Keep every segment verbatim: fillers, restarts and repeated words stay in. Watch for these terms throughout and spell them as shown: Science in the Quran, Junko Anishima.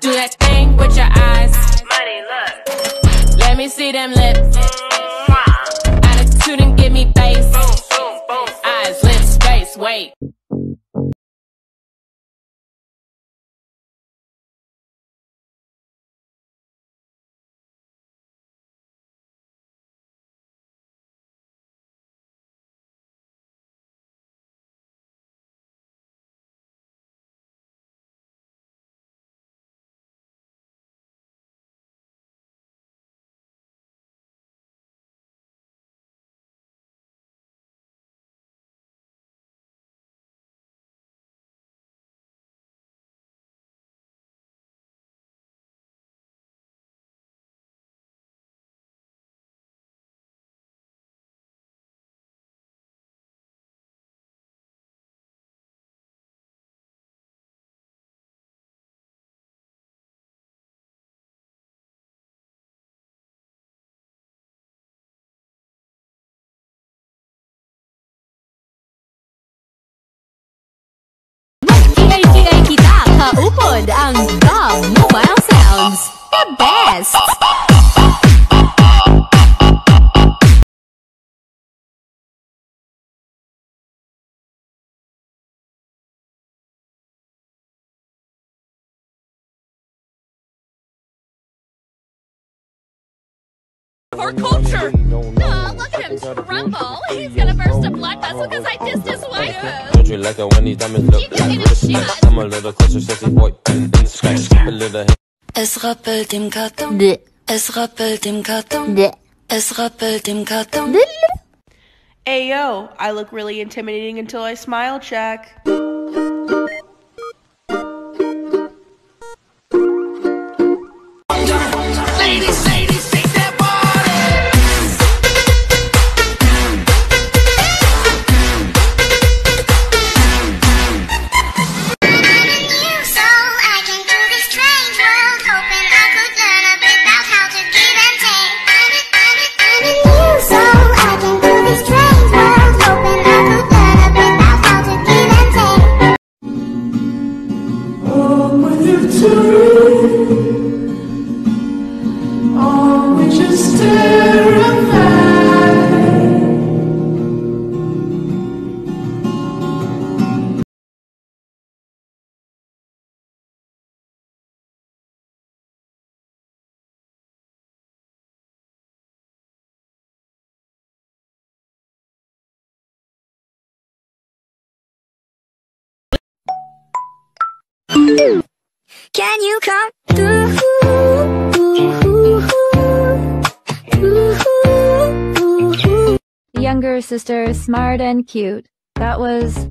Do that thing with your eyes. Money, look. Let me see them lips. Mm-hmm. Attitude and give me face. Boom, boom, boom. Eyes, lips, face, wait. Upod ang dog mobile sounds, the best. For culture. Oh, look at him scramble. He's gonna burst a blood vessel because I dissed his wife. Don't you like it when these diamonds look like? I'm a little closer, sexy boy. Es rappelt im Karton. Es rappelt im Karton. Es rappelt im Karton. Ayo, I look really intimidating until I smile check. Can you come through? Younger sister, smart and cute. That was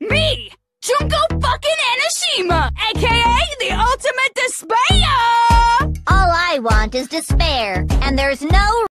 me, Junko fucking Anishima, aka the ultimate despair. All I want is despair, and there's no